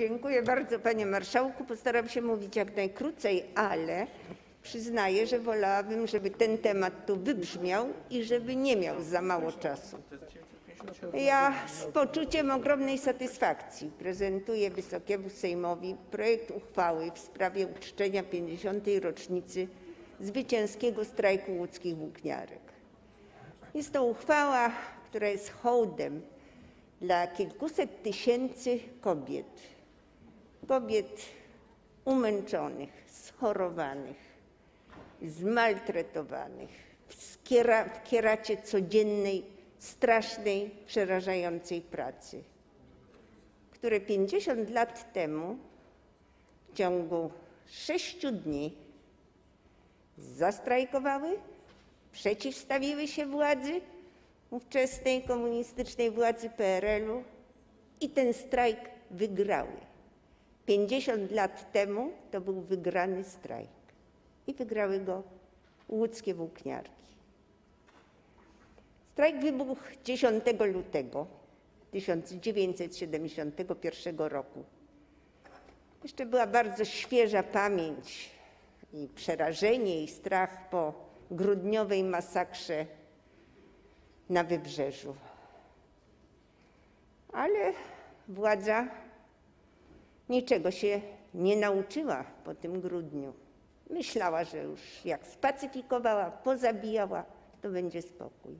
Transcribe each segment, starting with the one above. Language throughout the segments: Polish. Dziękuję bardzo, panie marszałku. Postaram się mówić jak najkrócej, ale przyznaję, że wolałabym, żeby ten temat tu wybrzmiał i żeby nie miał za mało czasu. Ja z poczuciem ogromnej satysfakcji prezentuję Wysokiemu Sejmowi projekt uchwały w sprawie uczczenia 50. rocznicy zwycięskiego strajku łódzkich włókniarek. Jest to uchwała, która jest hołdem dla kilkuset tysięcy kobiet, umęczonych, schorowanych, zmaltretowanych, w kieracie codziennej, strasznej, przerażającej pracy, które 50 lat temu w ciągu 6 dni zastrajkowały, przeciwstawiły się władzy, ówczesnej komunistycznej władzy PRL-u, i ten strajk wygrały. 50 lat temu to był wygrany strajk i wygrały go łódzkie włókniarki. Strajk wybuchł 10 lutego 1971 roku. Jeszcze była bardzo świeża pamięć i przerażenie i strach po grudniowej masakrze na Wybrzeżu. Ale władza niczego się nie nauczyła po tym grudniu. Myślała, że już jak spacyfikowała, pozabijała, to będzie spokój.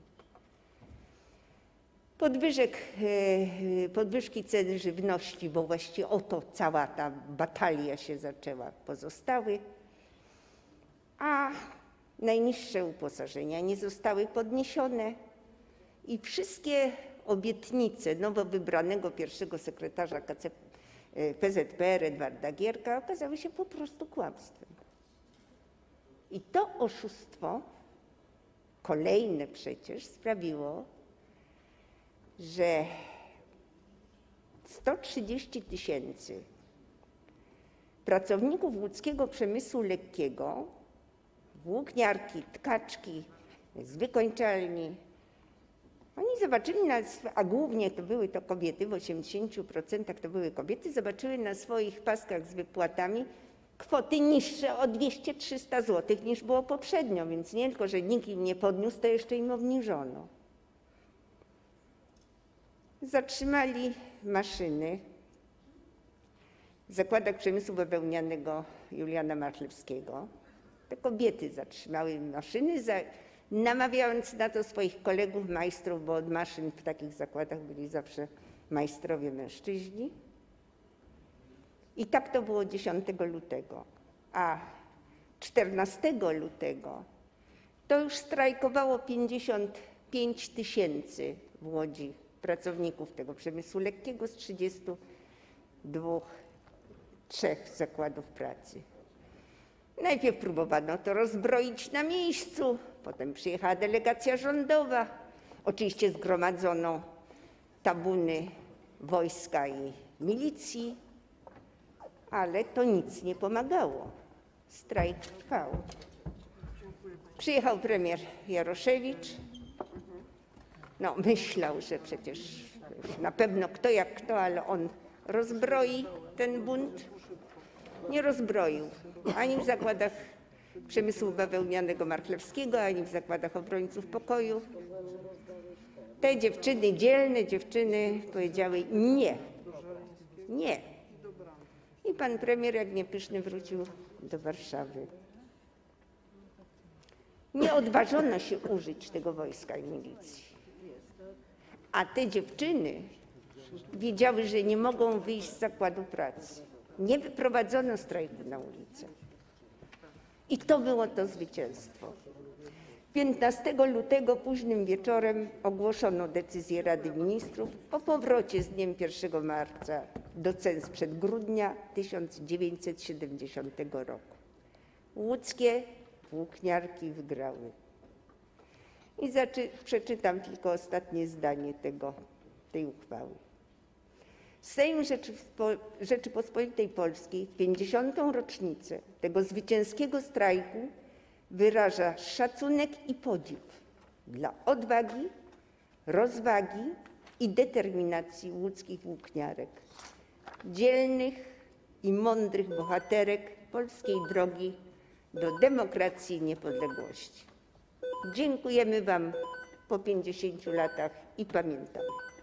Podwyżki cen żywności, bo właściwie oto cała ta batalia się zaczęła, pozostały, a najniższe uposażenia nie zostały podniesione i wszystkie obietnice nowo wybranego pierwszego sekretarza PZPR Edwarda Gierka okazały się po prostu kłamstwem. I to oszustwo, kolejne przecież, sprawiło, że 130 tysięcy pracowników łódzkiego przemysłu lekkiego, włókniarki, tkaczki z wykończalni, oni zobaczyli nas, a głównie to były to kobiety, w 80% to były kobiety, zobaczyły na swoich paskach z wypłatami kwoty niższe o 200–300 zł niż było poprzednio, więc nie tylko, że nikt im nie podniósł, to jeszcze im obniżono. Zatrzymali maszyny w zakładach przemysłu bawełnianego Juliana Marlewskiego. Te kobiety zatrzymały maszyny, namawiając na to swoich kolegów majstrów, bo od maszyn w takich zakładach byli zawsze majstrowie mężczyźni. I tak to było 10 lutego, a 14 lutego to już strajkowało 55 tysięcy w Łodzi pracowników tego przemysłu lekkiego z 32–33 zakładów pracy. Najpierw próbowano to rozbroić na miejscu, potem przyjechała delegacja rządowa. Oczywiście zgromadzono tabuny wojska i milicji, ale to nic nie pomagało. Strajk trwał. Przyjechał premier Jaroszewicz. No, myślał, że przecież na pewno kto jak kto, ale on rozbroi ten bunt. Nie rozbroił ani w zakładach przemysłu bawełnianego Marchlewskiego, ani w zakładach obrońców pokoju. Te dziewczyny, dzielne dziewczyny, powiedziały nie, nie. I pan premier jak niepyszny wrócił do Warszawy. Nie odważono się użyć tego wojska i milicji. A te dziewczyny wiedziały, że nie mogą wyjść z zakładu pracy. Nie wyprowadzono strajku na ulicę. I to było to zwycięstwo. 15 lutego późnym wieczorem ogłoszono decyzję Rady Ministrów o powrocie z dniem 1 marca do cen sprzed grudnia 1970 roku. Łódzkie włókniarki wygrały. I przeczytam tylko ostatnie zdanie tej uchwały. Sejm Rzeczypospolitej Polskiej w 50. rocznicę tego zwycięskiego strajku wyraża szacunek i podziw dla odwagi, rozwagi i determinacji łódzkich włókniarek, dzielnych i mądrych bohaterek polskiej drogi do demokracji i niepodległości. Dziękujemy Wam po 50 latach i pamiętamy.